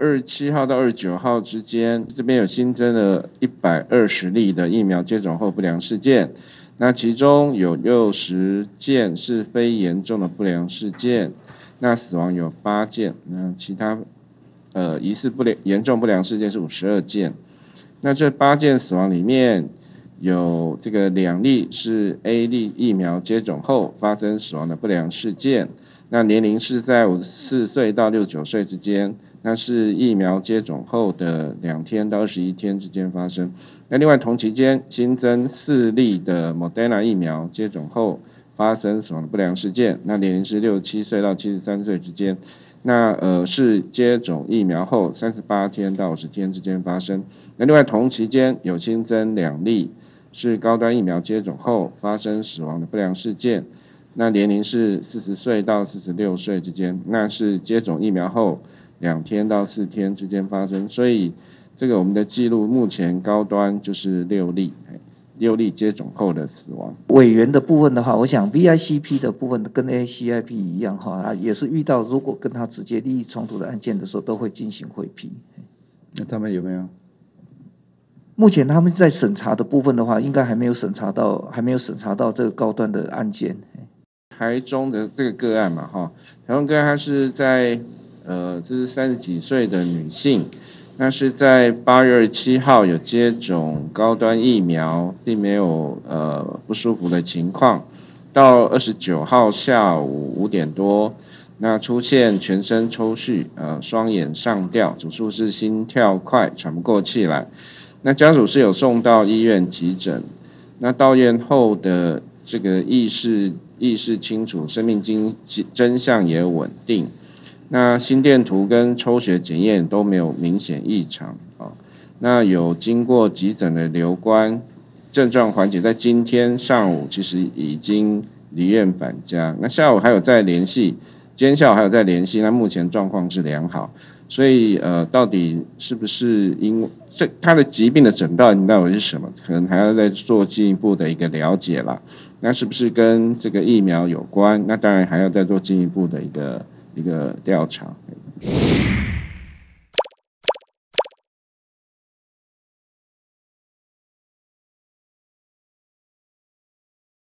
27号到29号之间，这边有新增了120例的疫苗接种后不良事件，那其中有60件是非严重的不良事件，那死亡有8件，那其他疑似严重不良事件是52件，那这8件死亡里面有这个2例是 A 类疫苗接种后发生死亡的不良事件，那年龄是在54岁到69岁之间，那是疫苗接种后的2天到21天之间发生。那另外同期间新增4例的 Moderna 疫苗接种后发生死亡的不良事件，那年龄是67岁到73岁之间，那是接种疫苗后38天到50天之间发生。那另外同期间有新增2例是高端疫苗接种后发生死亡的不良事件，那年龄是40岁到46岁之间，那是接种疫苗后2天到4天之间发生。所以这个我们的记录目前高端就是6例接种后的死亡。委员的部分的话，我想 VICP 的部分跟 ACIP 一样哈，也是遇到如果跟他直接利益冲突的案件的时候，都会进行会批。那他们有没有？目前他们在审查的部分的话，应该还没有审查到这个高端的案件。台中的这个个案嘛哈，台中个案它是在。这是30几岁的女性，那是在8月27号有接种高端疫苗，并没有不舒服的情况。到29号下午5点多，那出现全身抽搐，双眼上吊，主诉是心跳快，喘不过气来。那家属是有送到医院急诊，那到院后的这个意识清楚，生命真相也稳定。那心电图跟抽血检验都没有明显异常啊，那有经过急诊的留观，症状缓解，在今天上午其实已经离院返家，那下午还有在联系，今天下午还有在联系，那目前状况是良好，所以到底是不是因为他的疾病的诊断到底是什么，可能还要再做进一步的一个了解啦。那是不是跟这个疫苗有关？那当然还要再做进一步的一个调查。